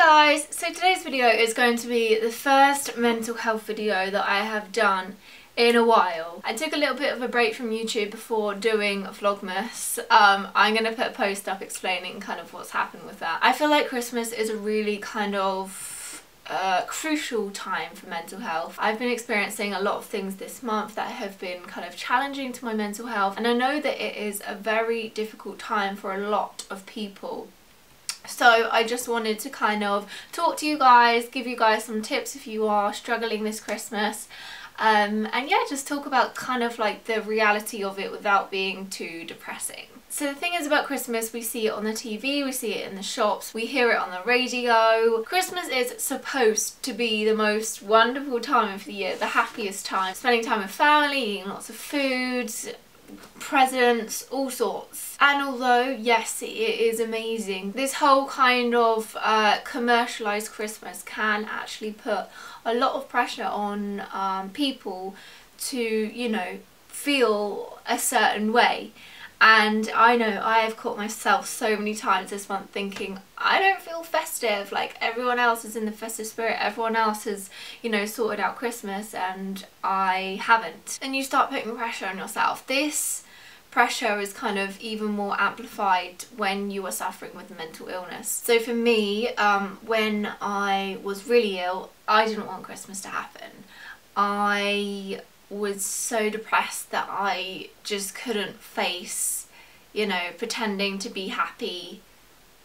guys, so today's video is going to be the first mental health video that I have done in a while. I took a little bit of a break from YouTube before doing Vlogmas. I'm going to put a post up explaining kind of what's happened with that. I feel like Christmas is a really kind of crucial time for mental health. I've been experiencing a lot of things this month that have been kind of challenging to my mental health, and I know that it is a very difficult time for a lot of people. So I just wanted to kind of talk to you guys, give you guys some tips if you are struggling this Christmas, and yeah, just talk about kind of like the reality of it without being too depressing. So the thing is about Christmas, we see it on the TV, we see it in the shops, we hear it on the radio. Christmas is supposed to be the most wonderful time of the year, the happiest time. Spending time with family, eating lots of food, presents, all sorts. And although yes, it is amazing, this whole kind of commercialized Christmas can actually put a lot of pressure on people to, you know, feel a certain way. And I know I have caught myself so many times this month thinking, I don't feel festive, like everyone else is in the festive spirit, everyone else has, you know, sorted out Christmas and I haven't. And you start putting pressure on yourself. This pressure is kind of even more amplified when you are suffering with mental illness. So for me, when I was really ill, I didn't want Christmas to happen. I was so depressed that I just couldn't face, you know, pretending to be happy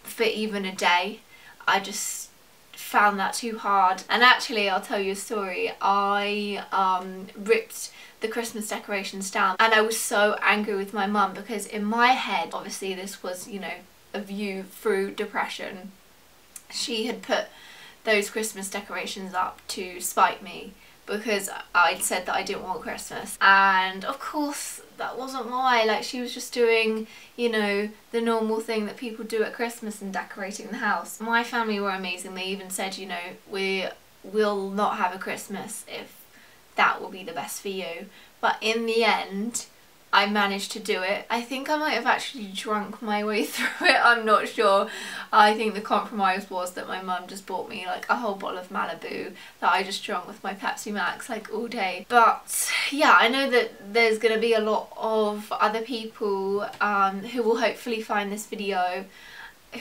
for even a day. I just found that too hard. And actually, I'll tell you a story. I ripped the Christmas decorations down, and I was so angry with my mum because in my head, obviously this was, you know, a view through depression. She had put those Christmas decorations up to spite me, because I'd said that I didn't want Christmas. And of course that wasn't why, like she was just doing, you know, the normal thing that people do at Christmas and decorating the house. My family were amazing. They even said, you know, we will not have a Christmas if that will be the best for you. But in the end, I managed to do it. I think I might have actually drunk my way through it, I'm not sure. I think the compromise was that my mum just bought me like a whole bottle of Malibu that I just drank with my Pepsi Max like all day. But yeah, I know that there's gonna be a lot of other people who will hopefully find this video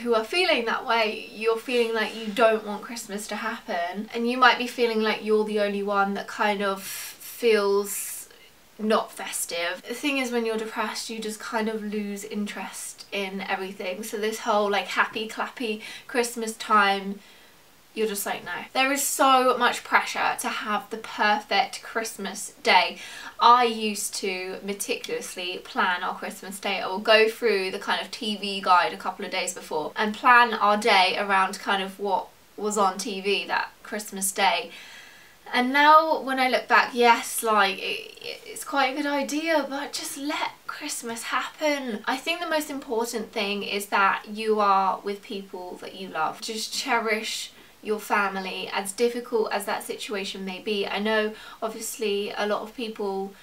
who are feeling that way. You're feeling like you don't want Christmas to happen, and you might be feeling like you're the only one that kind of feels not festive. The thing is, when you're depressed, you just kind of lose interest in everything. So this whole like happy clappy Christmas time, you're just like, no. There is so much pressure to have the perfect Christmas day. I used to meticulously plan our Christmas day. I will go through the kind of TV guide a couple of days before and plan our day around kind of what was on TV that Christmas day. And now when I look back, yes, like it's quite a good idea, but just let Christmas happen. I think the most important thing is that you are with people that you love. Just cherish your family, as difficult as that situation may be. I know obviously a lot of people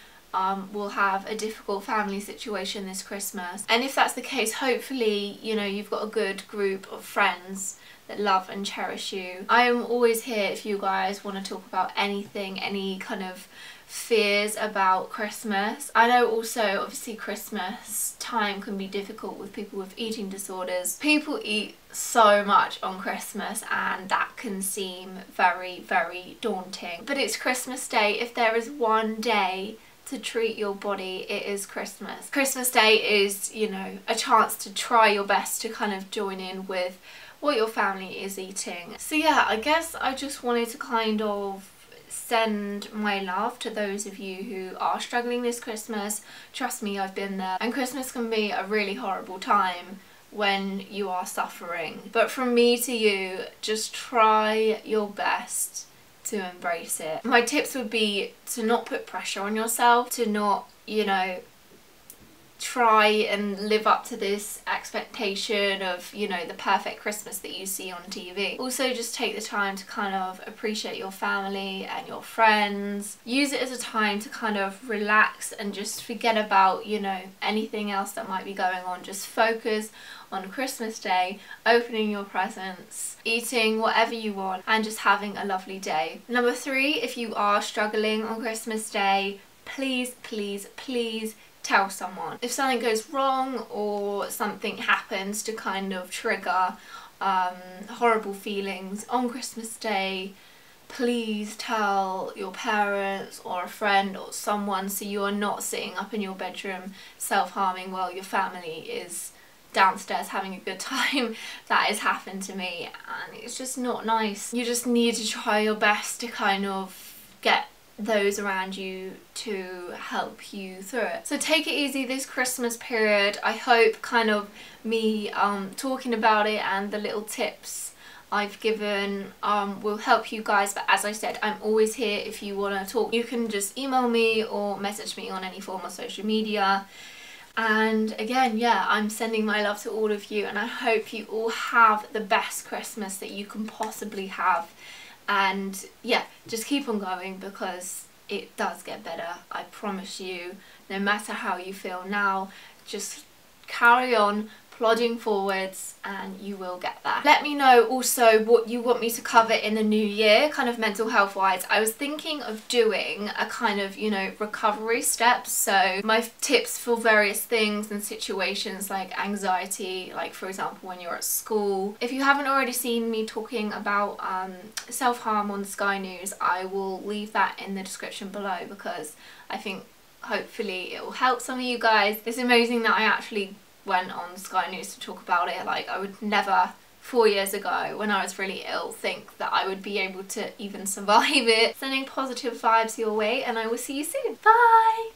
will have a difficult family situation this Christmas, and if that's the case, hopefully, you know, you've got a good group of friends that love and cherish you. I am always here if you guys want to talk about anything, any kind of fears about Christmas. I know also obviously Christmas time can be difficult with people with eating disorders. People eat so much on Christmas and that can seem very, very daunting. But it's Christmas Day. If there is one day to treat your body, it is Christmas. Christmas Day is, you know, a chance to try your best to kind of join in with what your family is eating. So yeah, I guess I just wanted to kind of send my love to those of you who are struggling this Christmas. Trust me, I've been there. And Christmas can be a really horrible time when you are suffering. But from me to you, just try your best to embrace it. My tips would be to not put pressure on yourself, to not, you know, try and live up to this expectation of, you know, the perfect Christmas that you see on TV. Also just take the time to kind of appreciate your family and your friends. Use it as a time to kind of relax and just forget about, you know, anything else that might be going on. Just focus on Christmas Day, opening your presents, eating whatever you want, and just having a lovely day. Number three, if you are struggling on Christmas Day, please, please, please tell someone. If something goes wrong or something happens to kind of trigger horrible feelings on Christmas Day, please tell your parents or a friend or someone, so you are not sitting up in your bedroom self-harming while your family is downstairs having a good time. That has happened to me and it's just not nice. You just need to try your best to kind of get those around you to help you through it. So take it easy this Christmas period. I hope kind of me talking about it and the little tips I've given will help you guys, but as I said, I'm always here if you want to talk. You can just email me or message me on any form of social media. And again, yeah, I'm sending my love to all of you and I hope you all have the best Christmas that you can possibly have. And yeah, just keep on going because it does get better, I promise you. No matter how you feel now, just carry on plodding forwards and you will get there. Let me know also what you want me to cover in the new year, kind of mental health wise. I was thinking of doing a kind of, you know, recovery steps, so my tips for various things and situations like anxiety, like for example when you're at school. If you haven't already seen me talking about self-harm on Sky News, I will leave that in the description below because I think hopefully it will help some of you guys. It's amazing that I actually went on Sky News to talk about it. Like, I would never 4 years ago when I was really ill think that I would be able to even survive it. Sending positive vibes your way and I will see you soon. Bye!